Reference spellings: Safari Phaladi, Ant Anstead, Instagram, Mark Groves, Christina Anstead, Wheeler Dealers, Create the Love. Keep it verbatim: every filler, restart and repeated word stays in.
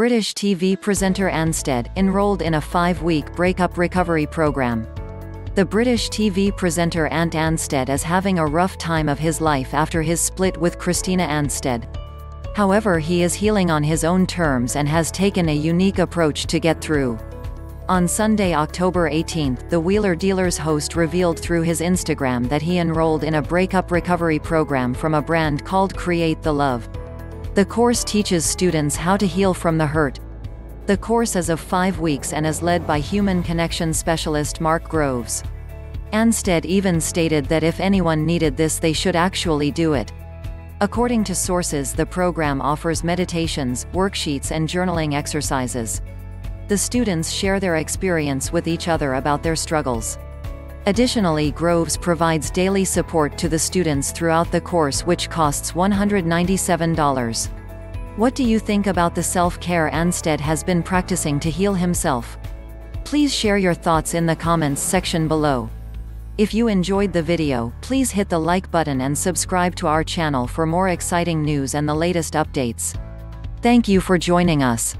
British T V presenter Anstead enrolled in a five-week breakup recovery program. The British T V presenter Ant Anstead is having a rough time of his life after his split with Christina Anstead. However, he is healing on his own terms and has taken a unique approach to get through. On Sunday, October eighteenth, the Wheeler Dealers host revealed through his Instagram that he enrolled in a breakup recovery program from a brand called Create the Love. The course teaches students how to heal from the hurt. The course is of five weeks and is led by human connection specialist Mark Groves. Anstead even stated that if anyone needed this, they should actually do it. According to sources, the program offers meditations, worksheets and journaling exercises. The students share their experience with each other about their struggles. Additionally, Groves provides daily support to the students throughout the course, which costs one hundred ninety-seven dollars. What do you think about the self-care Anstead has been practicing to heal himself? Please share your thoughts in the comments section below. If you enjoyed the video, please hit the like button and subscribe to our channel for more exciting news and the latest updates. Thank you for joining us.